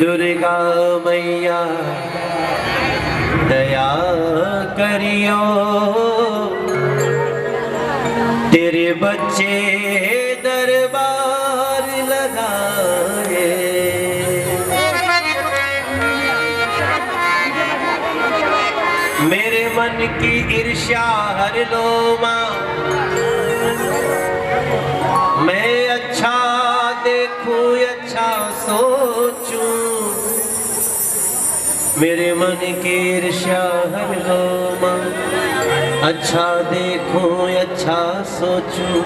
दुर्गा मैया दया करियो, तेरे बच्चे दरबार लगाए, मेरे मन की ईर्ष्या हर लो माँ, मैं अच्छा देखूं अच्छा सोचूं, मेरे मन की ईर्ष्या हर लो माँ, अच्छा देखूं अच्छा सोचूं।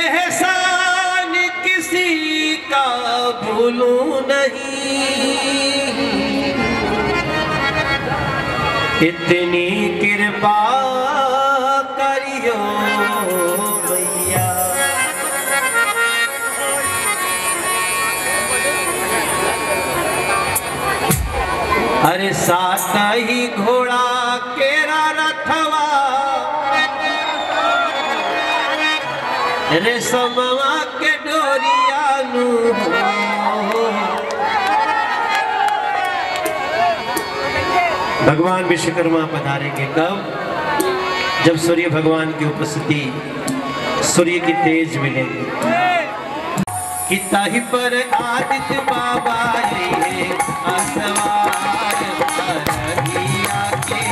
एहसान किसी का भूलूं नहीं, इतनी कृपा करियो भैया, अरे साथ ही घोड़ा केरा रथवा रेशमवा के डोरिया नू, भगवान विश्वकर्मा पधारेंगे कब? जब सूर्य भगवान की उपस्थिति, सूर्य की तेज मिलेगी। कि ताही पर आदित्य बाबा ये आसवार रहिया के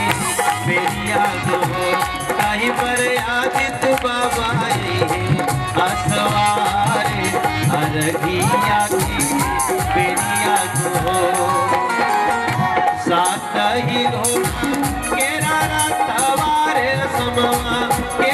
बेरिया दो, ताही पर आदित्य बाबा ये आसवार रहिया के बेरिया दो, साथ ही घोड़ा केरा रथवार समवा के